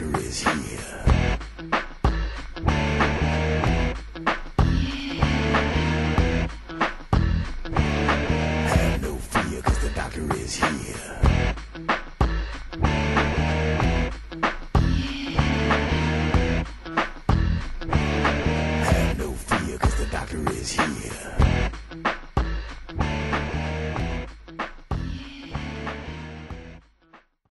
water is here. Have no fear, 'cause the doctor is here. Have no fear, 'cause the doctor is here.